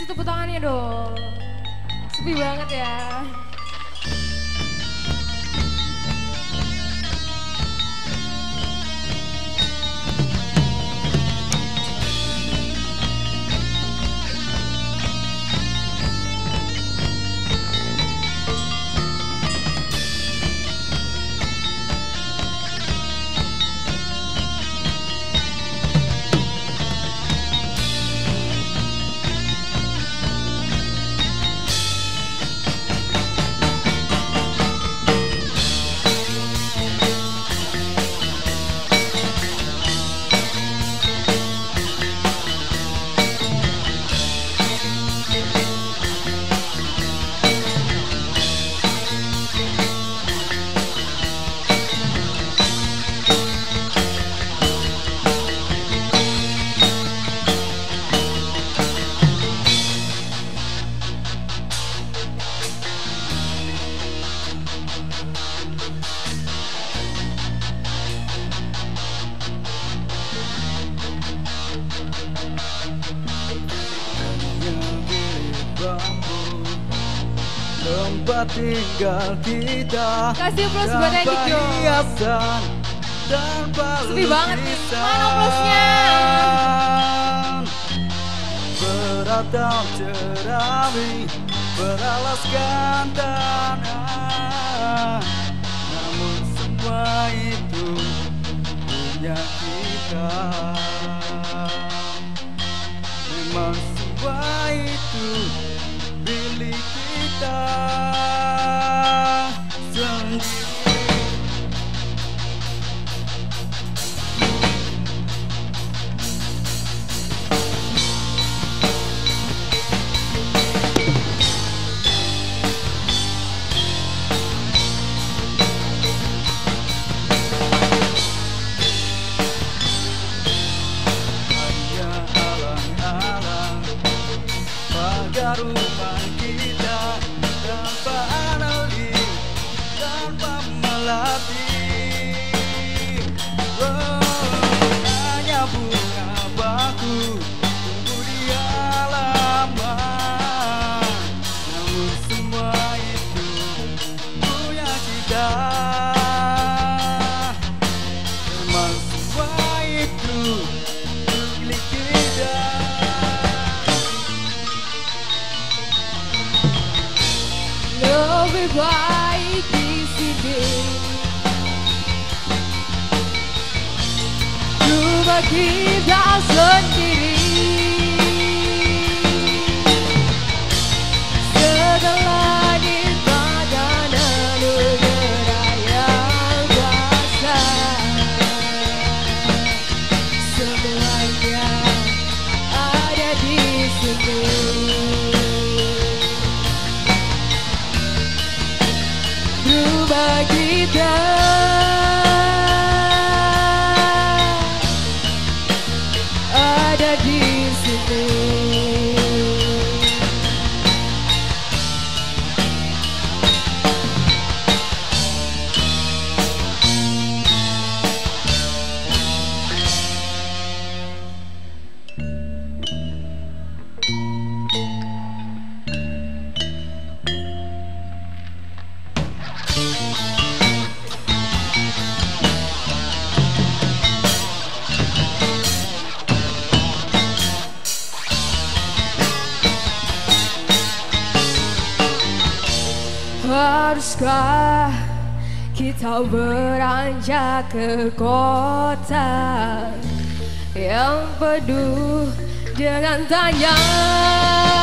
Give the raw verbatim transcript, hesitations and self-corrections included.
kasih tepuk tangannya dong. Sepi banget ya. Tempat tinggal kita, kasih plus buat Egi Jos. Sepi banget nih, mana plusnya? Beratap jerami beralaskan tanah, namun semua itu punya kita. Memang semua itu milik kita sendiri. Rumah kita tanpa anali, tanpa melatih. Oh, hanya bunga baku tunggu di halaman, namun semua itu punya kita. Memang semua itu milik kita. Lebih baik di sini, cuma kita sendiri. Segala nita dan anugerah yang kuasa, semuanya ada di sini. Kita ada di sini. Haruskah kita beranjak ke kota yang penuh dengan tanya?